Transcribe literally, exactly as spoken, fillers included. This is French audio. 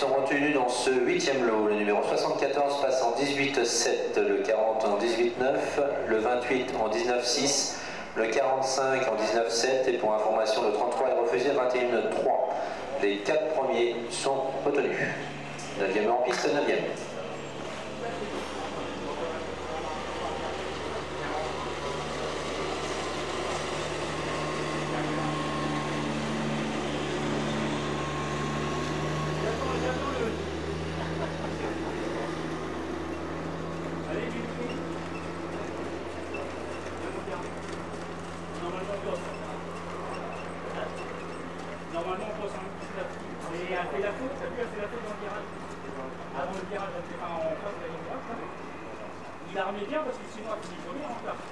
Seront tenus dans ce huitième lot, le numéro soixante-quatorze passe en dix-huit sept, le quarante en dix-huit neuf, le vingt-huit en dix-neuf six, le quarante-cinq en dix-neuf sept et pour information le trente-trois est refusé, vingt et un trois. Les quatre premiers sont retenus. neuvième en piste, neuvième. Il a remis bien parce que sinon, il est tombé en retard.